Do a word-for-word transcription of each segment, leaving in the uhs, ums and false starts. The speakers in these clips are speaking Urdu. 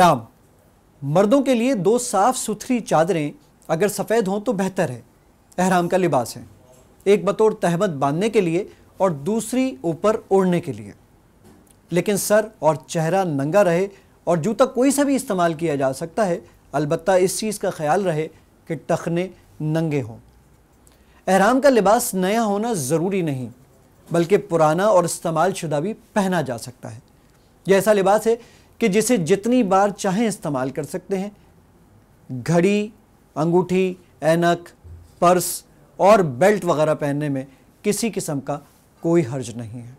احرام، مردوں کے لیے دو صاف ستھری چادریں اگر سفید ہوں تو بہتر ہے، احرام کا لباس ہے، ایک بطور تہمت باندھنے کے لیے اور دوسری اوپر اوڑھنے کے لیے، لیکن سر اور چہرہ ننگا رہے اور جوتا کوئی سا بھی استعمال کیا جا سکتا ہے، البتہ اس چیز کا خیال رہے کہ ٹخنے ننگے ہوں۔ احرام کا لباس نیا ہونا ضروری نہیں بلکہ پرانا اور استعمال شدہ بھی پہنا جا سکتا ہے۔ یہ ایسا لباس ہے کہ جسے جتنی بار چاہیں استعمال کر سکتے ہیں۔ گھڑی، انگوٹھی، اینک، پرس اور بیلٹ وغیرہ پہننے میں کسی قسم کا کوئی حرج نہیں ہے۔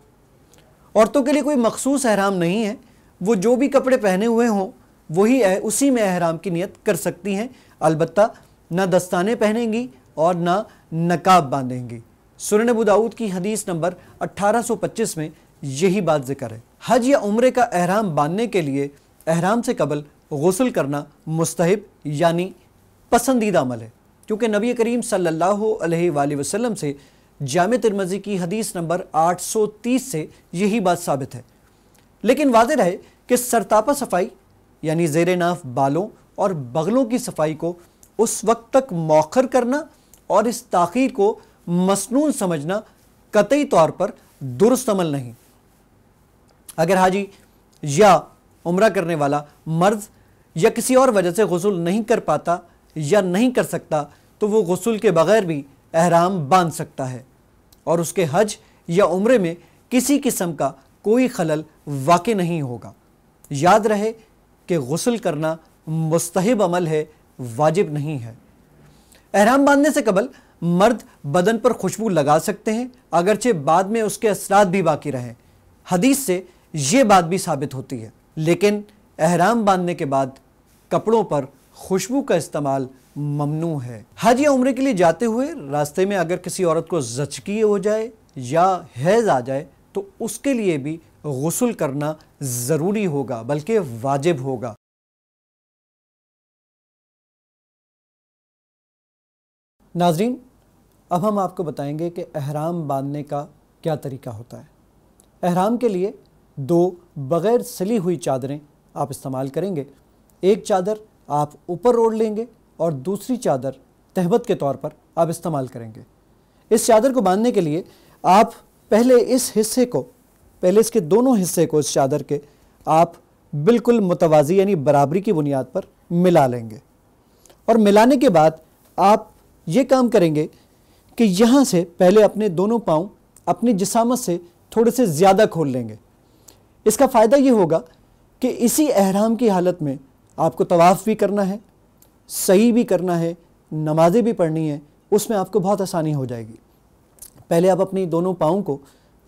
عورتوں کے لیے کوئی مخصوص احرام نہیں ہے، وہ جو بھی کپڑے پہنے ہوئے ہوں وہی اسی میں احرام کی نیت کر سکتی ہیں، البتہ نہ دستانے پہنیں گی اور نہ نقاب باندھیں گی۔ سنن ابو داؤد کی حدیث نمبر اٹھارہ سو پچیس میں یہی بات ذکر ہے۔ حج یا عمرے کا احرام باندھنے کے لیے احرام سے قبل غسل کرنا مستحب یعنی پسندیدہ عمل ہے، کیونکہ نبی کریم صلی اللہ علیہ وآلہ وسلم سے جامع ترمذی کی حدیث نمبر آٹھ سو تیس سے یہی بات ثابت ہے۔ لیکن واضح رہے کہ سرتاپا صفائی یعنی زیر ناف بالوں اور بغلوں کی صفائی کو اس وقت تک مؤخر کرنا اور اس تاخیر کو مسنون سمجھنا قطعی طور پر درست عمل نہیں۔ اگر حاجی یا عمرہ کرنے والا مرد یا کسی اور وجہ سے غسل نہیں کر پاتا یا نہیں کر سکتا تو وہ غسل کے بغیر بھی احرام باندھ سکتا ہے اور اس کے حج یا عمرے میں کسی قسم کا کوئی خلل واقع نہیں ہوگا۔ یاد رہے کہ غسل کرنا مستحب عمل ہے، واجب نہیں ہے۔ احرام باندھنے سے قبل مرد بدن پر خوشبو لگا سکتے ہیں اگرچہ بعد میں اس کے اثرات بھی باقی رہیں، حدیث سے یہ بات بھی ثابت ہوتی ہے، لیکن احرام باندھنے کے بعد کپڑوں پر خوشبو کا استعمال ممنوع ہے۔ حج یا عمرے کے لیے جاتے ہوئے راستے میں اگر کسی عورت کو زچگی ہو جائے یا حیض آ جائے تو اس کے لیے بھی غسل کرنا ضروری ہوگا بلکہ واجب ہوگا۔ ناظرین، اب ہم آپ کو بتائیں گے کہ احرام باندھنے کا کیا طریقہ ہوتا ہے۔ احرام کے لیے دو بغیر سلی ہوئی چادریں آپ استعمال کریں گے، ایک چادر آپ اوپر اوڑھ لیں گے اور دوسری چادر تہمت کے طور پر آپ استعمال کریں گے۔ اس چادر کو باندھنے کے لیے آپ پہلے اس حصے کو پہلے اس کے دونوں حصے کو اس چادر کے آپ بالکل متوازی یعنی برابری کی بنیاد پر ملا لیں گے، اور ملانے کے بعد آپ یہ کام کریں گے کہ یہاں سے پہلے اپنے دونوں پاؤں اپنی جسامت سے تھوڑے سے زیادہ کھول لیں گے۔ اس کا فائدہ یہ ہوگا کہ اسی احرام کی حالت میں آپ کو طواف بھی کرنا ہے، سعی بھی کرنا ہے، نمازیں بھی پڑھنی ہیں، اس میں آپ کو بہت آسانی ہو جائے گی۔ پہلے آپ اپنی دونوں پاؤں کو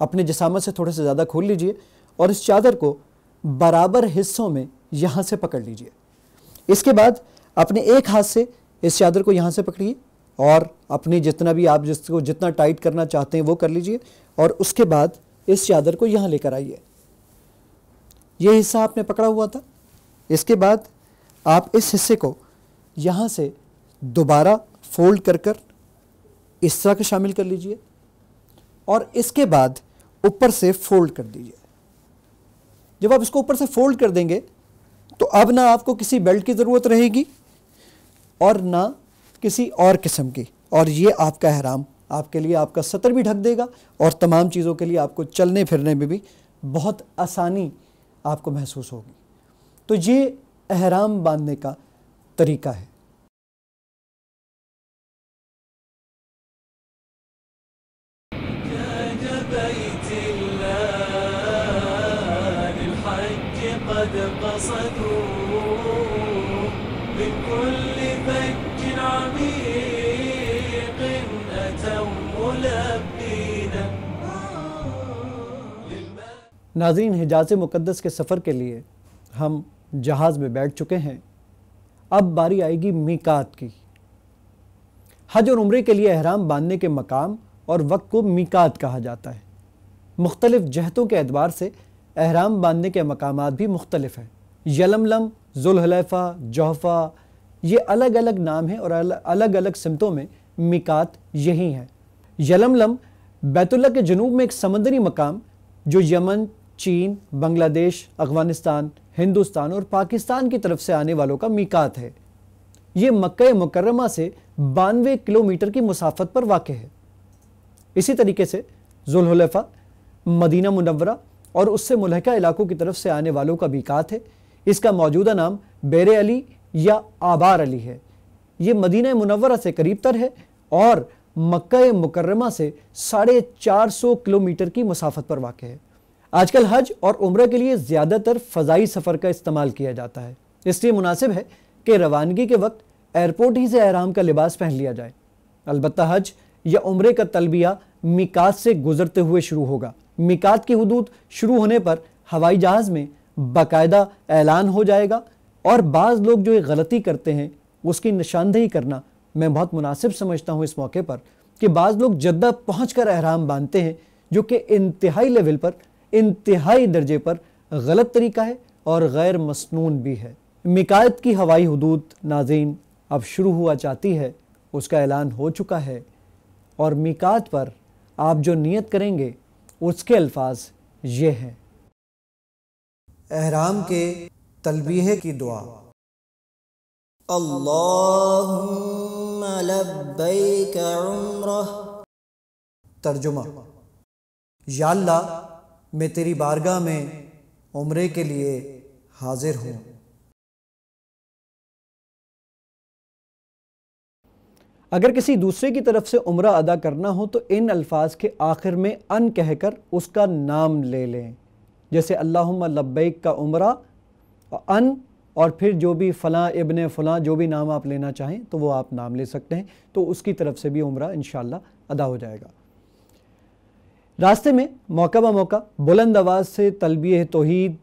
اپنے جسامت سے تھوڑے سے زیادہ کھول لیجئے اور اس چادر کو برابر حصوں میں یہاں سے پکڑ لیجئے۔ اس کے بعد اپنے ایک ہاتھ سے اس چادر کو یہاں سے پکڑیے اور اپنی جتنا بھی آپ جس کو جتنا ٹائٹ کرنا چاہتے ہیں وہ کر لیجئے، اور اس کے بعد اس چادر کو یہاں لے کر آئیے۔ یہ حصہ آپ نے پکڑا ہوا تھا، اس کے بعد آپ اس حصے کو یہاں سے دوبارہ فولڈ کر کر اس طرح کے شامل کر لیجئے اور اس کے بعد اوپر سے فولڈ کر دیجئے۔ جب آپ اس کو اوپر سے فولڈ کر دیں گے تو اب نہ آپ کو کسی بیلٹ کی ضرورت رہے گی اور نہ کسی اور قسم کی، اور یہ آپ کا احرام آپ کے لیے آپ کا ستر بھی ڈھک دے گا اور تمام چیزوں کے لیے آپ کو چلنے پھرنے میں بھی بہت آسانی آپ کو محسوس ہوگی۔ تو یہ احرام باندھنے کا طریقہ ہے۔ ناظرین، حجاز مقدس کے سفر کے لیے ہم جہاز میں بیٹھ چکے ہیں، اب باری آئے گی میقات کی۔ حج اور عمرے کے لیے احرام باندھنے کے مقام اور وقت کو میقات کہا جاتا ہے۔ مختلف جہتوں کے اعتبار سے احرام باندھنے کے مقامات بھی مختلف ہیں۔ یلملم، ذوالحلیفہ، جحفہ، یہ الگ الگ نام ہیں اور الگ الگ سمتوں میں میقات یہی ہیں۔ یلملم بیت اللہ کے جنوب میں ایک سمندری مقام جو یمن، چین، بنگلہ دیش، افغانستان، ہندوستان اور پاکستان کی طرف سے آنے والوں کا میقات ہے۔ یہ مکہ مکرمہ سے بانوے کلومیٹر کی مسافت پر واقع ہے۔ اسی طریقے سے ذوالحلیفہ مدینہ منورہ اور اس سے ملحقہ علاقوں کی طرف سے آنے والوں کا میقات ہے۔ اس کا موجودہ نام بیر علی یا آبار علی ہے۔ یہ مدینہ منورہ سے قریب تر ہے اور مکہ مکرمہ سے ساڑھے چار سو کلومیٹر کی مسافت پر واقع ہے۔ آج کل حج اور عمرہ کے لیے زیادہ تر فضائی سفر کا استعمال کیا جاتا ہے، اس لیے مناسب ہے کہ روانگی کے وقت ایئرپورٹ ہی سے احرام کا لباس پہن لیا جائے۔ البتہ حج یا عمرے کا تلبیہ میقات سے گزرتے ہوئے شروع ہوگا۔ میقات کی حدود شروع ہونے پر ہوائی جہاز میں باقاعدہ اعلان ہو جائے گا، اور بعض لوگ جو غلطی کرتے ہیں اس کی نشاندہی کرنا میں بہت مناسب سمجھتا ہوں اس موقع پر، کہ بعض لوگ جدہ پہنچ کر احرام باندھتے ہیں، جو کہ انتہائی لیول پر، انتہائی درجے پر غلط طریقہ ہے اور غیر مسنون بھی ہے۔ میقات کی ہوائی حدود ناظرین اب شروع ہوا چاہتی ہے، اس کا اعلان ہو چکا ہے، اور میقات پر آپ جو نیت کریں گے اس کے الفاظ یہ ہیں۔ احرام کے تلبیہ کی دعا: اللہم لبیک عمرہ۔ ترجمہ: یا اللہ، میں تیری بارگاہ میں عمرے کے لیے حاضر ہوں۔ اگر کسی دوسرے کی طرف سے عمرہ ادا کرنا ہو تو ان الفاظ کے آخر میں ان کہہ کر اس کا نام لے لیں، جیسے اللہم لبیک کا عمرہ، ان اور پھر جو بھی فلاں ابن فلاں جو بھی نام آپ لینا چاہیں تو وہ آپ نام لے سکتے ہیں، تو اس کی طرف سے بھی عمرہ انشاءاللہ ادا ہو جائے گا۔ راستے میں موقع با موقع بلند آواز سے تلبیہ توحید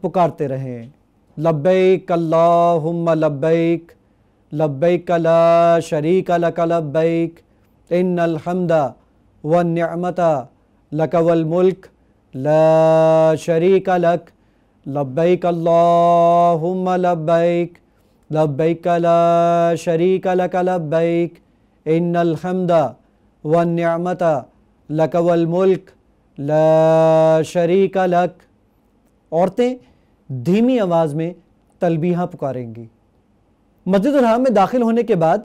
پکارتے رہیں: لبیک اللہم لبیک، لبیک لا شریک لک لبیک، ان الحمد والنعمت لک والملک لا شریک لک، لبیک اللہم لبیک، لبیک لا شریک لک لبیک، ان الحمد والنعمت لک والملک لا شریک لک۔ عورتیں دھیمی آواز میں تلبیہ پکاریں گی۔ مسجد الحرام میں داخل ہونے کے بعد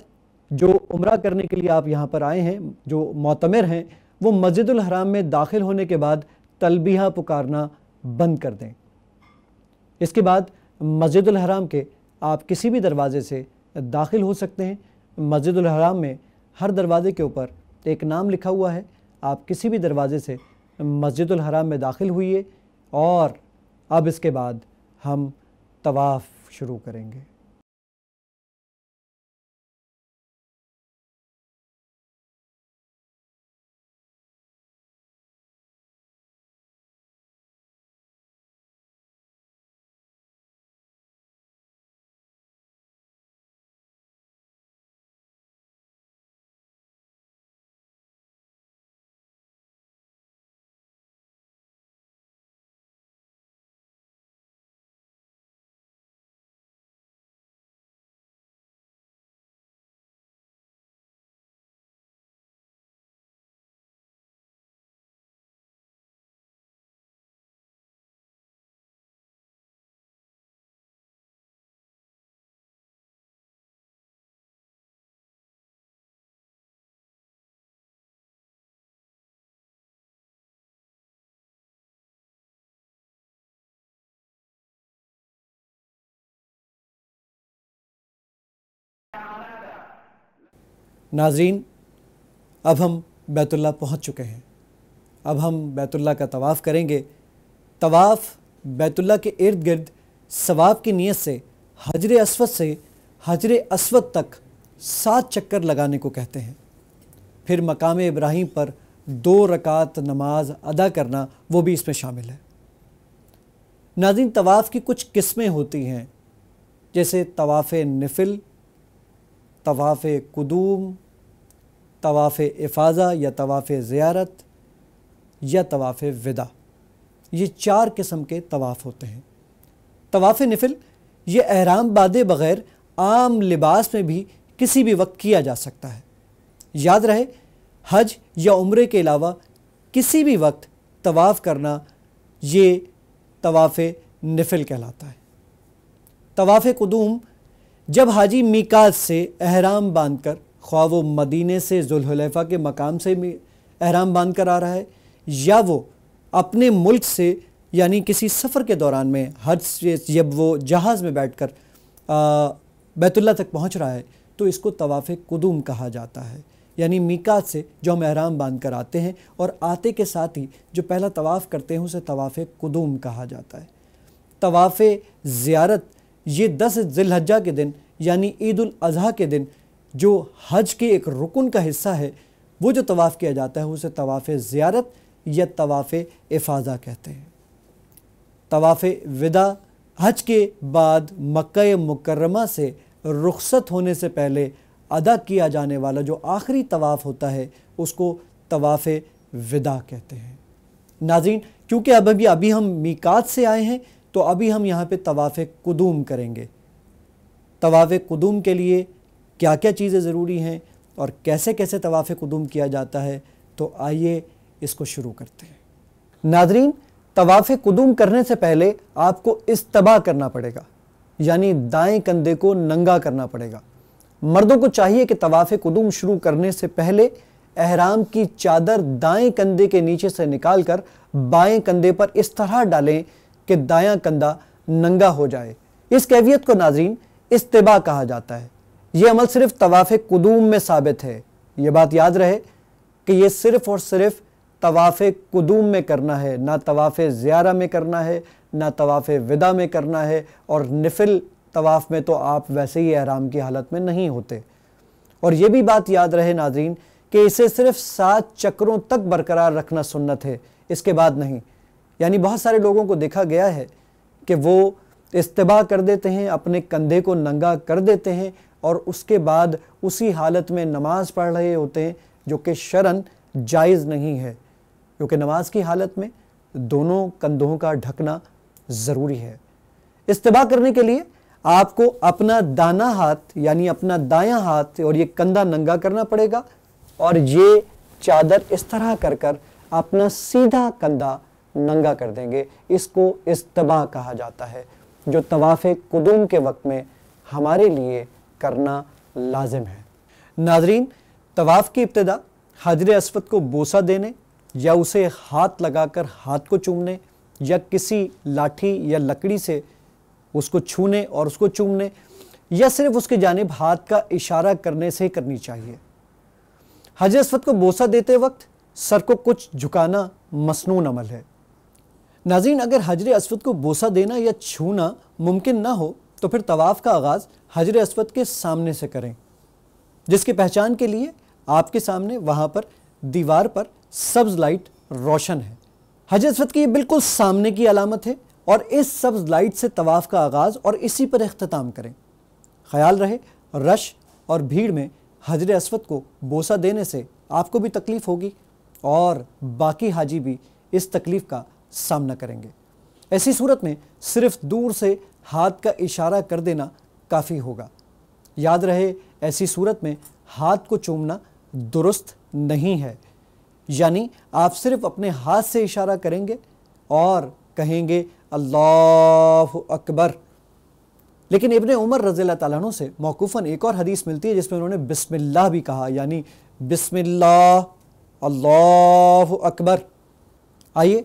جو عمرہ کرنے کے لیے آپ یہاں پر آئے ہیں، جو معتمر ہیں، وہ مسجد الحرام میں داخل ہونے کے بعد تلبیہ پکارنا بند کر دیں۔ اس کے بعد مسجد الحرام کے آپ کسی بھی دروازے سے داخل ہو سکتے ہیں۔ مسجد الحرام میں ہر دروازے کے اوپر ایک نام لکھا ہوا ہے، آپ کسی بھی دروازے سے مسجد الحرام میں داخل ہوئیے، اور اب اس کے بعد ہم طواف شروع کریں گے۔ ناظرین، اب ہم بیت اللہ پہنچ چکے ہیں۔ اب ہم بیت اللہ کا طواف کریں گے۔ طواف بیت اللہ کے ارد گرد ثواب کی نیت سے حجر اسود سے حجر اسود تک سات چکر لگانے کو کہتے ہیں۔ پھر مقام ابراہیم پر دو رکعت نماز ادا کرنا، وہ بھی اس میں شامل ہے۔ ناظرین، طواف کی کچھ قسمیں ہوتی ہیں، جیسے طواف نفل، طواف قدوم، طواف افاظہ یا طواف زیارت یا طواف ودا۔ یہ چار قسم کے طواف ہوتے ہیں۔ طواف نفل یہ احرام باندھے بغیر عام لباس میں بھی کسی بھی وقت کیا جا سکتا ہے۔ یاد رہے، حج یا عمرے کے علاوہ کسی بھی وقت طواف کرنا یہ طواف نفل کہلاتا ہے۔ طواف قدوم جب حاجی میقات سے احرام باندھ کر، خواہ وہ مدینے سے ذوالحلیفہ کے مقام سے احرام باندھ کر آ رہا ہے یا وہ اپنے ملک سے یعنی کسی سفر کے دوران میں حج سے جب وہ جہاز میں بیٹھ کر بیت اللہ تک پہنچ رہا ہے تو اس کو طواف قدوم کہا جاتا ہے، یعنی میقات سے جو ہم احرام باندھ کر آتے ہیں اور آتے کے ساتھ ہی جو پہلا طواف کرتے ہیں اسے طواف قدوم کہا جاتا ہے۔ طواف زیارت یہ دس ذی الحجہ کے دن یعنی عید الاضحیٰ کے دن جو حج کے ایک رکن کا حصہ ہے وہ جو طواف کیا جاتا ہے اسے طواف زیارت یا طواف افاضہ کہتے ہیں۔ طواف ودا حج کے بعد مکہ مکرمہ سے رخصت ہونے سے پہلے ادا کیا جانے والا جو آخری طواف ہوتا ہے اس کو طواف ودا کہتے ہیں۔ ناظرین، کیونکہ اب ابھی ابھی ہم میقات سے آئے ہیں تو ابھی ہم یہاں پہ طواف قدوم کریں گے۔ طواف قدوم کے لیے کیا کیا چیزیں ضروری ہیں اور کیسے کیسے طواف قدوم کیا جاتا ہے، تو آئیے اس کو شروع کرتے ہیں۔ ناظرین، طواف قدوم کرنے سے پہلے آپ کو استباع کرنا پڑے گا، یعنی دائیں کندھے کو ننگا کرنا پڑے گا۔ مردوں کو چاہیے کہ طواف قدوم شروع کرنے سے پہلے احرام کی چادر دائیں کندھے کے نیچے سے نکال کر بائیں کندھے پر اس طرح ڈالیں کہ دایاں کندھا ننگا ہو جائے۔ اس کیفیت کو ناظرین استباع کہا جاتا ہے۔ یہ عمل صرف طواف قدوم میں ثابت ہے۔ یہ بات یاد رہے کہ یہ صرف اور صرف طواف قدوم میں کرنا ہے، نہ طواف زیارہ میں کرنا ہے، نہ طواف ودا میں کرنا ہے، اور نفل طواف میں تو آپ ویسے ہی احرام کی حالت میں نہیں ہوتے۔ اور یہ بھی بات یاد رہے ناظرین کہ اسے صرف سات چکروں تک برقرار رکھنا سنت ہے، اس کے بعد نہیں۔ یعنی بہت سارے لوگوں کو دیکھا گیا ہے کہ وہ استباع کر دیتے ہیں، اپنے کندھے کو ننگا کر دیتے ہیں اور اس کے بعد اسی حالت میں نماز پڑھ رہے ہوتے ہیں، جو کہ شرعاً جائز نہیں ہے، کیونکہ نماز کی حالت میں دونوں کندھوں کا ڈھکنا ضروری ہے۔ استباع کرنے کے لیے آپ کو اپنا دانا ہاتھ یعنی اپنا دایاں ہاتھ اور یہ کندھا ننگا کرنا پڑے گا، اور یہ چادر اس طرح کر کر اپنا سیدھا کندھا ننگا کر دیں گے۔ اس کو استباع کہا جاتا ہے، جو طواف قدوم کے وقت میں ہمارے لیے کرنا لازم ہے۔ ناظرین، طواف کی ابتدا حجر اسود کو بوسہ دینے یا اسے ہاتھ لگا کر ہاتھ کو چومنے یا کسی لاٹھی یا لکڑی سے اس کو چھونے اور اس کو چومنے یا صرف اس کی جانب ہاتھ کا اشارہ کرنے سے کرنی چاہیے۔ حجر اسود کو بوسہ دیتے وقت سر کو کچھ جھکانا مسنون عمل ہے۔ ناظرین، اگر حجر اسود کو بوسہ دینا یا چھونا ممکن نہ ہو تو پھر طواف کا آغاز حجر اسود کے سامنے سے کریں، جس کی پہچان کے لیے آپ کے سامنے وہاں پر دیوار پر سبز لائٹ روشن ہے۔ حجر اسود کی یہ بالکل سامنے کی علامت ہے، اور اس سبز لائٹ سے طواف کا آغاز اور اسی پر اختتام کریں۔ خیال رہے، رش اور بھیڑ میں حجر اسود کو بوسہ دینے سے آپ کو بھی تکلیف ہوگی اور باقی حاجی بھی اس تکلیف کا سامنا کریں گے۔ ایسی صورت میں صرف دور سے ہاتھ کا اشارہ کر دینا کافی ہوگا۔ یاد رہے، ایسی صورت میں ہاتھ کو چومنا درست نہیں ہے، یعنی آپ صرف اپنے ہاتھ سے اشارہ کریں گے اور کہیں گے اللہ اکبر۔ لیکن ابن عمر رضی اللہ تعالیٰ عنہ سے موقوفاً ایک اور حدیث ملتی ہے جس میں انہوں نے بسم اللہ بھی کہا، یعنی بسم اللہ اللہ اکبر۔ آئیے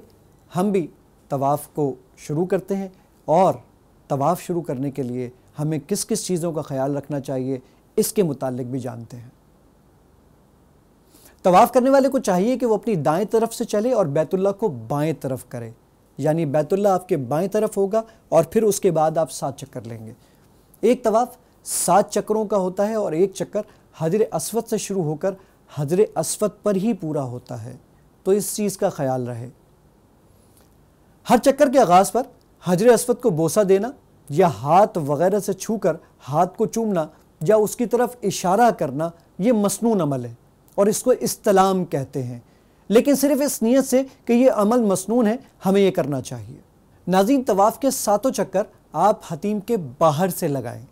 ہم بھی طواف کو شروع کرتے ہیں، اور طواف شروع کرنے کے لیے ہمیں کس کس چیزوں کا خیال رکھنا چاہیے اس کے متعلق بھی جانتے ہیں۔ طواف کرنے والے کو چاہیے کہ وہ اپنی دائیں طرف سے چلے اور بیت اللہ کو بائیں طرف کرے، یعنی بیت اللہ آپ کے بائیں طرف ہوگا اور پھر اس کے بعد آپ سات چکر لیں گے۔ ایک طواف سات چکروں کا ہوتا ہے اور ایک چکر حجر اسود سے شروع ہو کر حجر اسود پر ہی پورا ہوتا ہے، تو اس چیز کا خیال رہے۔ ہر چکر کے آغاز پر حجر اسود کو بوسہ دینا یا ہاتھ وغیرہ سے چھو کر ہاتھ کو چومنا یا اس کی طرف اشارہ کرنا یہ مسنون عمل ہے، اور اس کو استلام کہتے ہیں، لیکن صرف اس نیت سے کہ یہ عمل مسنون ہے ہمیں یہ کرنا چاہیے۔ ناظرین، طواف کے ساتوں چکر آپ حتیم کے باہر سے لگائیں۔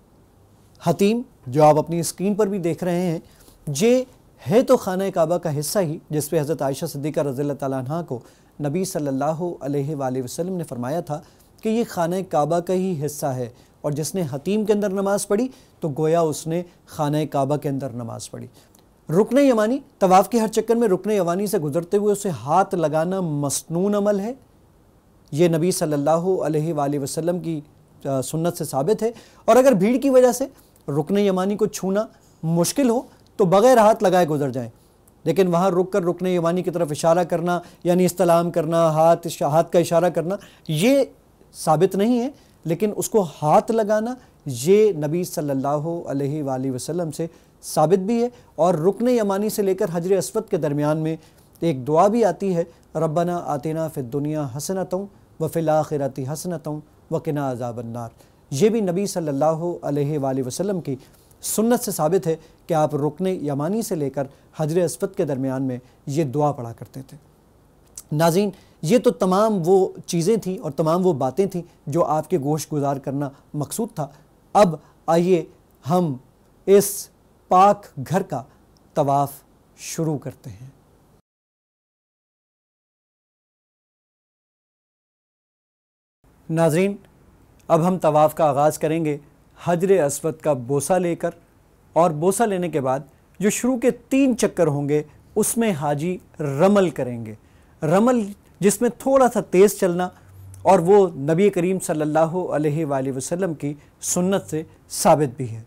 حتیم جو آپ اپنی اسکرین پر بھی دیکھ رہے ہیں، یہ ہے تو خانہ کعبہ کا حصہ ہی، جس پہ حضرت عائشہ صدیقہ رضی اللہ تعالیٰ عنہ کو نبی صلی اللہ علیہ وآلہ وسلم نے فرمایا تھا کہ یہ خانہ کعبہ کا ہی حصہ ہے، اور جس نے حتیم کے اندر نماز پڑھی تو گویا اس نے خانہ کعبہ کے اندر نماز پڑھی۔ رکن یمانی، طواف کے ہر چکر میں رکن یمانی سے گزرتے ہوئے اسے ہاتھ لگانا مسنون عمل ہے، یہ نبی صلی اللہ علیہ وآلہ وسلم کی سنت سے ثابت ہے، اور اگر بھیڑ کی وجہ سے رکن یمانی کو چھونا مشکل ہو تو بغیر ہاتھ لگائے گزر جائیں، لیکن وہاں رک کر رکن یمانی کی طرف اشارہ کرنا یعنی استلام کرنا، ہاتھ ہاتھ کا اشارہ کرنا یہ ثابت نہیں ہے، لیکن اس کو ہاتھ لگانا یہ نبی صلی اللہ علیہ وآلہ وسلم سے ثابت بھی ہے۔ اور رکن یمانی سے لے کر حجر اسود کے درمیان میں ایک دعا بھی آتی ہے، ربنا آتنا فی الدنیا حسنۃ وفی الآخرۃ حسنۃ وقنا عذاب النار، یہ بھی نبی صلی اللہ علیہ وآلہ وسلم کی سنت سے ثابت ہے کہ آپ رکن یمانی سے لے کر حجر اسود کے درمیان میں یہ دعا پڑھا کرتے تھے۔ ناظرین، یہ تو تمام وہ چیزیں تھیں اور تمام وہ باتیں تھیں جو آپ کے گوش گزار کرنا مقصود تھا۔ اب آئیے ہم اس پاک گھر کا طواف شروع کرتے ہیں۔ ناظرین، اب ہم طواف کا آغاز کریں گے حجر اسود کا بوسہ لے کر، اور بوسہ لینے کے بعد جو شروع کے تین چکر ہوں گے اس میں حاجی رمل کریں گے، رمل جس میں تھوڑا سا تیز چلنا، اور وہ نبی کریم صلی اللہ علیہ وآلہ وسلم کی سنت سے ثابت بھی ہے۔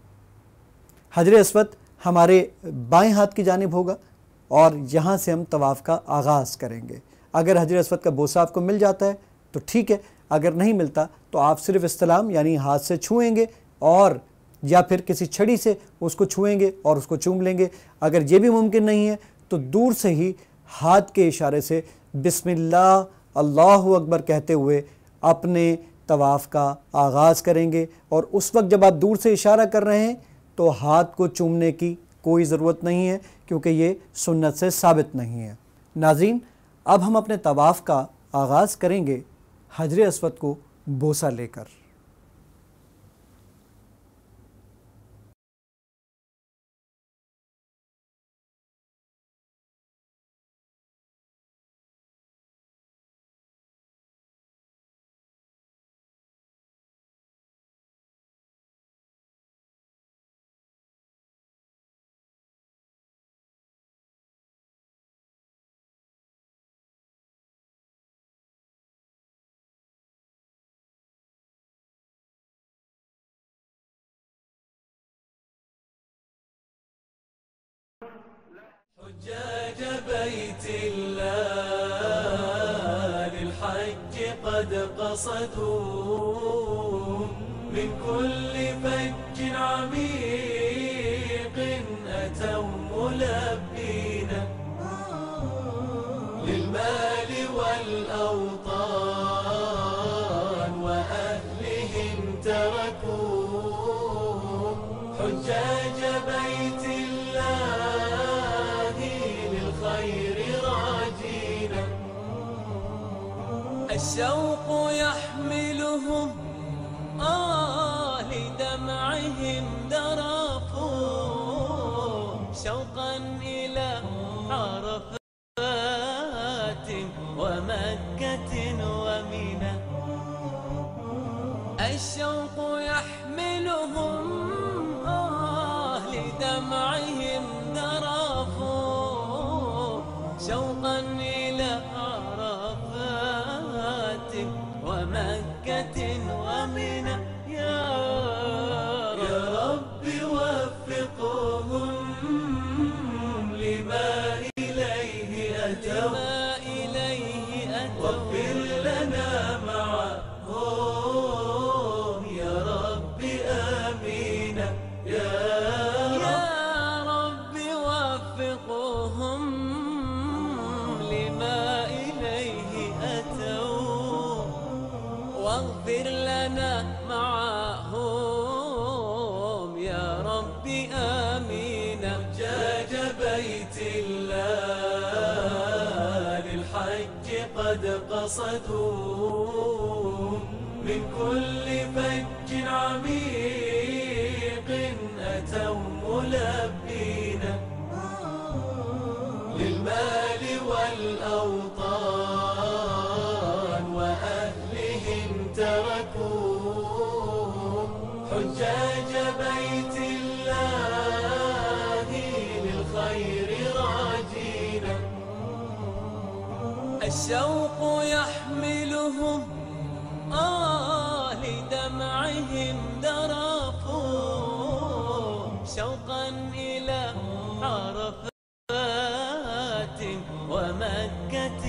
حجر اسود ہمارے بائیں ہاتھ کی جانب ہوگا اور یہاں سے ہم طواف کا آغاز کریں گے۔ اگر حجر اسود کا بوسہ آپ کو مل جاتا ہے تو ٹھیک ہے، اگر نہیں ملتا تو آپ صرف استلام یعنی ہاتھ سے چھوئیں گے، اور یا پھر کسی چھڑی سے اس کو چھوئیں گے اور اس کو چوم لیں گے۔ اگر یہ بھی ممکن نہیں ہے تو دور سے ہی ہاتھ کے اشارے سے بسم اللہ اللہ اکبر کہتے ہوئے اپنے طواف کا آغاز کریں گے، اور اس وقت جب آپ دور سے اشارہ کر رہے ہیں تو ہاتھ کو چومنے کی کوئی ضرورت نہیں ہے، کیونکہ یہ سنت سے ثابت نہیں ہے۔ ناظرین، اب ہم اپنے طواف کا آغاز کریں گے حجر اسود کو بوسہ لے کر۔ حجاج بيت الله للحج قد قصدوا من كل فج عميق أتوا ملبين للمال والأوطان وأهلهم تركوا حجاج بيت الشوق يحملهم آه لدمعهم ذرفوا شوقا إلى عرفات ومكة ومنى الشوق يحملهم آه لدمعهم ذرفوا شوقا إلى ومكة ومنى يا رب وفقهم لما إليه أتوا واغفر لنا معهم يا رب آمين يا رب وفقهم لما إليه أتوا واغفر لنا معهم يا ربي آمين حجاج بيت الله للحج قد قصدوا من كل فج عميق أتوا ملبين للمال والأوطان وأهلهم ترى الشوق يحملهم آه لدمعهم ذرفوا شوقا إلى عرفات ومكة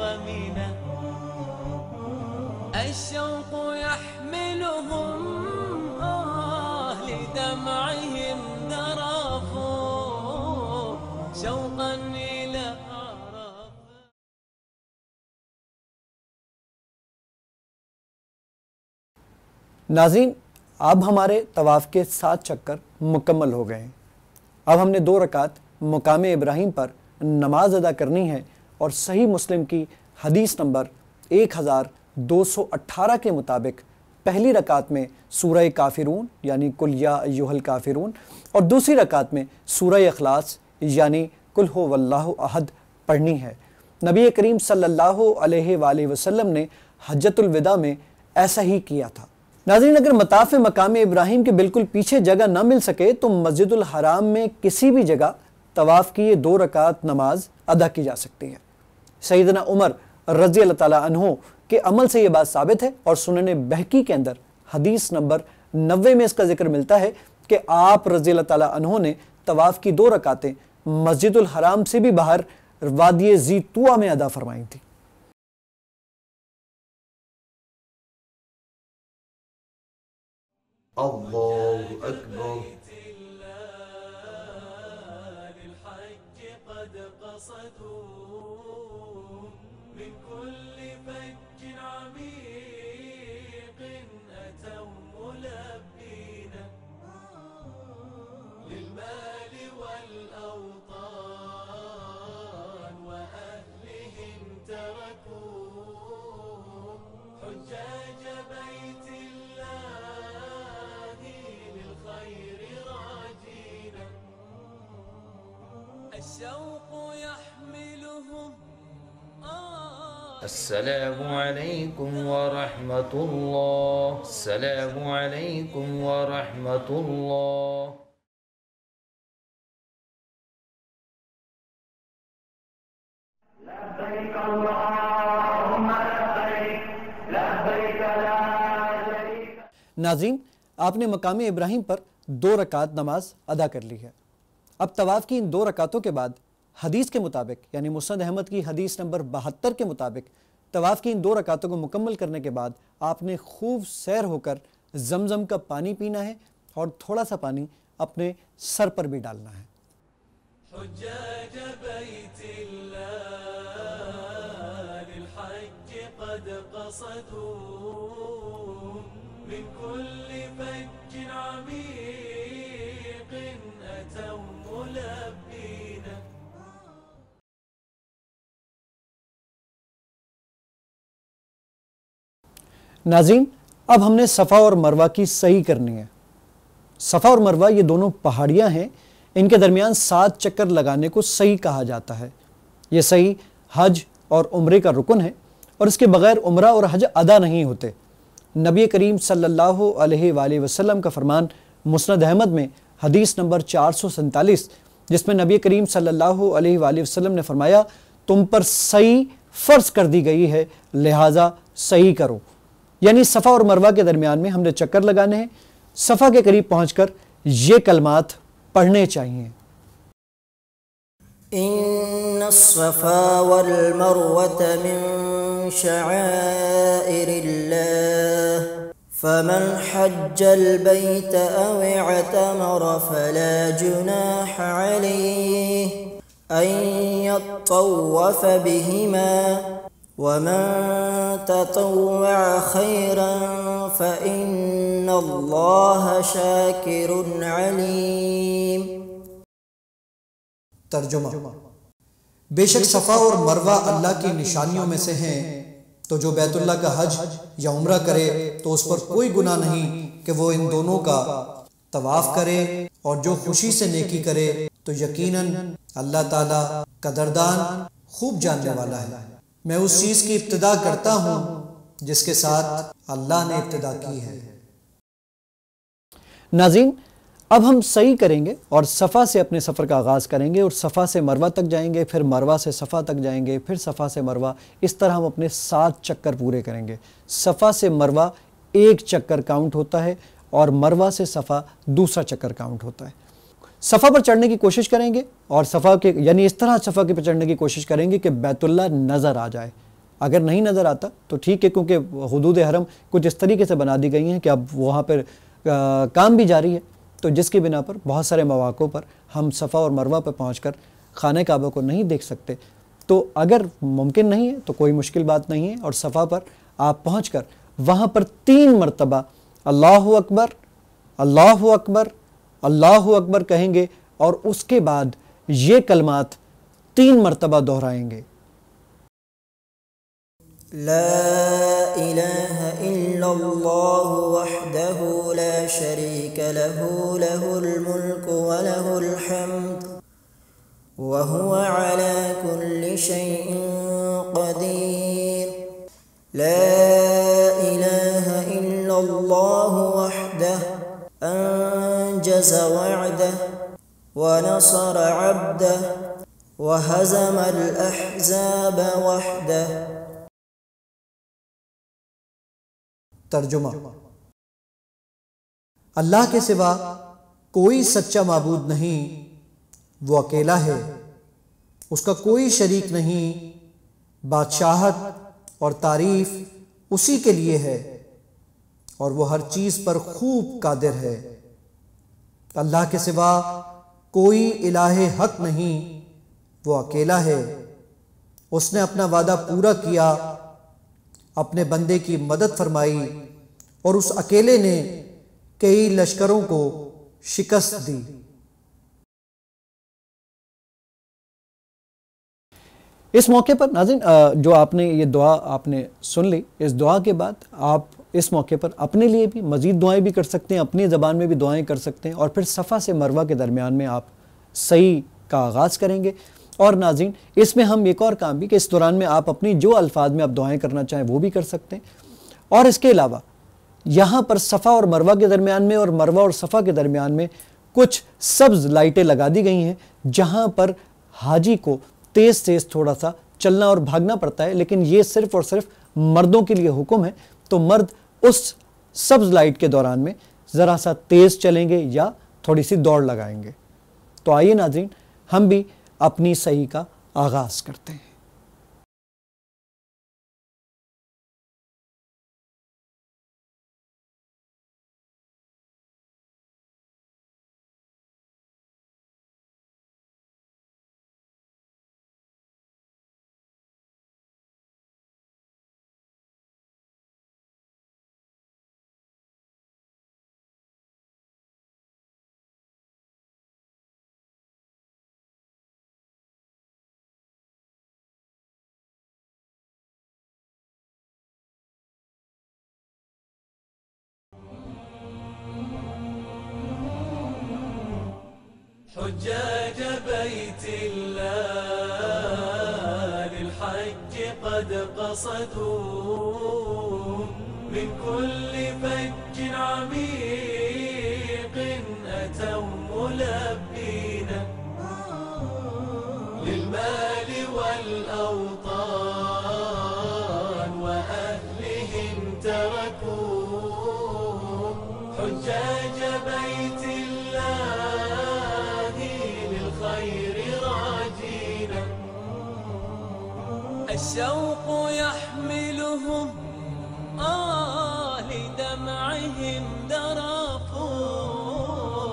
ومنى. الشوق يحملهم آه لدمعهم ذرفوا شوقا إلى ناظرین، اب ہمارے طواف کے سات چکر مکمل ہو گئے ہیں۔ اب ہم نے دو رکعت مقام ابراہیم پر نماز ادا کرنی ہے اور صحیح مسلم کی حدیث نمبر ایک ہزار دو سو اٹھارہ کے مطابق پہلی رکعت میں سورہ کافرون یعنی قل یا ایھا الکافرون اور دوسری رکعت میں سورہ اخلاص یعنی قل ہو واللہ احد پڑھنی ہے۔ نبی کریم صلی اللہ علیہ وآلہ وسلم نے حجۃ الوداع میں ایسا ہی کیا تھا۔ ناظرین، اگر مطاف مقام ابراہیم کے بالکل پیچھے جگہ نہ مل سکے تو مسجد الحرام میں کسی بھی جگہ طواف کی یہ دو رکعت نماز ادا کی جا سکتی ہے۔ سیدنا عمر رضی اللہ تعالیٰ عنہ کے عمل سے یہ بات ثابت ہے اور سنن بہکی کے اندر حدیث نمبر نوے میں اس کا ذکر ملتا ہے کہ آپ رضی اللہ تعالیٰ عنہ نے طواف کی دو رکعتیں مسجد الحرام سے بھی باہر وادی زیتوہ میں ادا فرمائی تھی۔ الله أكبر. للحج قد قصدوا من كل فج عميق أتوا ملبين للمال والأوطان وأهلهم تركوا حجاج بيت الله الشوق يحملهم. السلام عليكم ورحمة الله. السلام عليكم ورحمة الله. لبيك اللهم لبيك لبيك لا شريك لك. ناظرین، آپ نے مقام ابراہیم پر دو رکعت نماز ادا کر لی ہے۔ اب طواف کی ان دو رکعتوں کے بعد حدیث کے مطابق یعنی مسند احمد کی حدیث نمبر بہتر کے مطابق طواف کی ان دو رکعتوں کو مکمل کرنے کے بعد آپ نے خوب سیر ہو کر زمزم کا پانی پینا ہے اور تھوڑا سا پانی اپنے سر پر بھی ڈالنا ہے۔ حجاج بیت اللہ للحج قد قصدوا من كل فج عميق أتوا ملبين. ناظرین، اب ہم نے صفا اور مروہ کی سعی کرنی ہے۔ صفا اور مروہ یہ دونوں پہاڑیاں ہیں، ان کے درمیان سات چکر لگانے کو سعی کہا جاتا ہے۔ یہ سعی حج اور عمرے کا رکن ہے اور اس کے بغیر عمرہ اور حج ادا نہیں ہوتے۔ نبی کریم صلی اللہ علیہ وآلہ وسلم کا فرمان مسند احمد میں حدیث نمبر چار سو سینتالیس جس میں نبی کریم صلی اللہ علیہ وآلہ وسلم نے فرمایا، تم پر سعی فرض کر دی گئی ہے لہٰذا سعی کرو۔ یعنی صفا اور مروہ کے درمیان میں ہم نے چکر لگانے ہیں۔ صفا کے قریب پہنچ کر یہ کلمات پڑھنے چاہیے، ان الصفا والمروۃ من شعائر اللہ فمن حج البیت او اعتمر فلا جناح علیہ ان یطوف بہما ومن تطوع خیرا فإن اللہ شاکر علیم۔ ترجمہ: بے شک صفا اور مروہ اللہ کی نشانیوں میں سے ہیں، تو جو بیت اللہ کا حج یا عمرہ کرے تو اس پر کوئی گناہ نہیں کہ وہ ان دونوں کا طواف کرے، اور جو خوشی سے نیکی کرے تو یقیناً اللہ تعالیٰ قدردان خوب جاننے والا ہے۔ میں اس چیز کی ابتدا کرتا ہوں جس کے ساتھ اللہ نے ابتدا کی ہے۔ ناظرین، اب ہم سعی کریں گے اور صفا سے اپنے سفر کا آغاز کریں گے اور صفا سے مروہ تک جائیں گے، پھر مروہ سے صفا تک جائیں گے، پھر صفا سے مروہ، اس طرح ہم اپنے سات چکر پورے کریں گے۔ صفا سے مروہ ایک چکر کاؤنٹ ہوتا ہے اور مروہ سے صفا دوسرا چکر کاؤنٹ ہوتا ہے۔ صفا پر چڑھنے کی کوشش کریں گے اور صفا کے یعنی اس طرح صفا کے پر چڑھنے کی کوشش کریں گے کہ بیت اللہ نظر آ جائے، اگر نہیں نظر آتا تو ٹھیک ہے، کیونکہ حدود حرم کچھ اس طریقے سے بنا دی گئی ہیں کہ اب وہاں پر کام بھی جاری ہے، تو جس کی بنا پر بہت سارے مواقع پر ہم صفا اور مروہ پر پہنچ کر خانہ کعبہ کو نہیں دیکھ سکتے، تو اگر ممکن نہیں ہے تو کوئی مشکل بات نہیں ہے، اور صفا پر آپ پہنچ کر وہاں پر تین مرتبہ اللہ اکبر اللہ اکبر اللہ اکبر کہیں گے، اور اس کے بعد یہ کلمات تین مرتبہ دہرائیں گے، لا الہ الا اللہ وحدہ لا شریک لہ لہ الملک ولہ الحمد وہو علی کل شیء قدیر، لا الہ الا اللہ وحدہ انجز وعدہ ونصر عبدہ وہزم الاحزاب وحدہ۔ ترجمہ: اللہ کے سوا کوئی سچا معبود نہیں، وہ اکیلا ہے، اس کا کوئی شریک نہیں، بادشاہت اور تعریف اسی کے لیے ہے اور وہ ہر چیز پر خوب قادر ہے۔ اللہ کے سوا کوئی الہ حق نہیں، وہ اکیلا ہے، اس نے اپنا وعدہ پورا کیا، اپنے بندے کی مدد فرمائی اور اس اکیلے نے کئی لشکروں کو شکست دی۔ اس موقع پر ناظرین، جو آپ نے یہ دعا آپ نے سن لی، اس دعا کے بعد آپ اس موقع پر اپنے لیے بھی مزید دعائیں بھی کر سکتے ہیں، اپنی زبان میں بھی دعائیں کر سکتے ہیں، اور پھر صفا سے مروہ کے درمیان میں آپ سعی کا آغاز کریں گے۔ اور ناظرین، اس میں ہم ایک اور کام بھی کہ اس دوران میں آپ اپنی جو الفاظ میں آپ دعائیں کرنا چاہیں وہ بھی کر سکتے ہیں، اور اس کے علاوہ یہاں پر صفا اور مروہ کے درمیان میں اور مروہ اور صفا کے درمیان میں کچھ سبز لائٹیں لگا دی گئی ہیں، جہاں پر حاجی کو تیز تیز تھوڑا سا چلنا اور بھاگنا پڑتا ہے، لیکن یہ صرف اور صرف مردوں کے لیے حکم ہے، تو مرد اس سبز لائٹ کے دوران میں ذرا سا تیز چلیں گے یا تھوڑی سی دوڑ لگائیں گے۔ تو آئیے ناظرین، ہم بھی اپنی سعی کا آغاز کرتے ہیں۔ حجاج بيت الله للحج قد قصدوا من كل فج عميق أتوا ملبين للمال والأوطان وأهلهم تركوا حجاج بيت الشوق يحملهم آه لدمعهم درفوا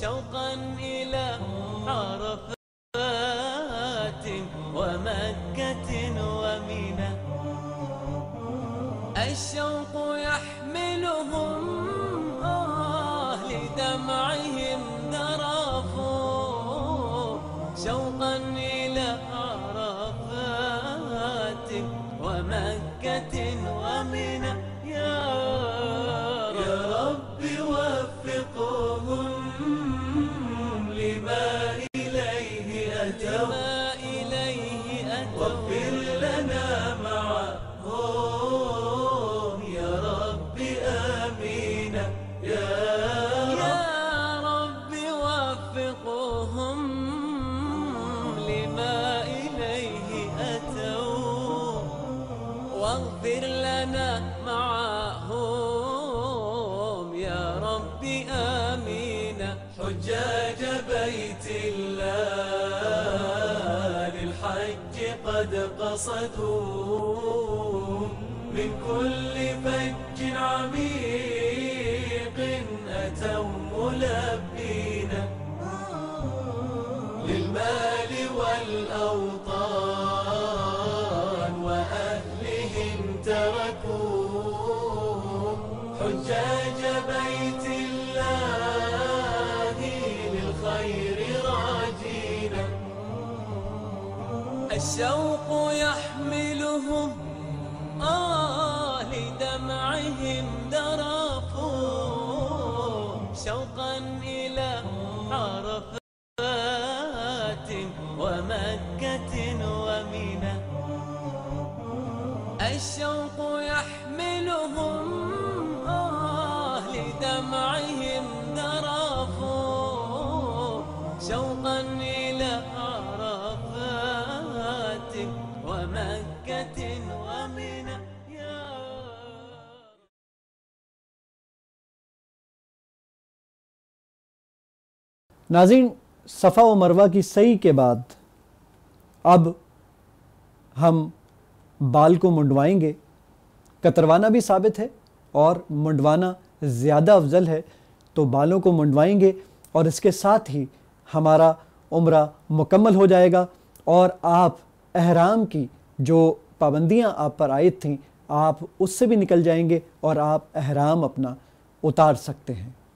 شوقا إلى عرفات ومكة ومنى الشوق يحملهم آه لدمعهم درفوا شوقا إلى مكة ومنى يا رب وفقهم لما إليه أتوا واغفر لنا معهم يا رب آمين يا رب واغفر لنا معهم يا ربي آمين. حجاج بيت الله للحج قد قصدوا من كل فج عميق أتوا ملبين للمال والأوطان وأهلهم تركوا. حجاج بيت الله للخير راجين الشوق يحملهم آه لدمعهم درقوا شوقا إلى عرفات ومكة ومنى. الشوق يحملهم آه لدمعهم درقوا شوقا إلى عرفات ومكة ومنى. ناظرین، صفا و مروہ کی سعی کے بعد اب ہم بال کو منڈوائیں گے. کتروانا بھی ثابت ہے اور منڈوانا زیادہ افضل ہے، تو بالوں کو منڈوائیں گے اور اس کے ساتھ ہی ہمارا عمرہ مکمل ہو جائے گا اور آپ احرام کی جو پابندیاں آپ پر عائد تھیں آپ اس سے بھی نکل جائیں گے اور آپ احرام اپنا اتار سکتے ہیں.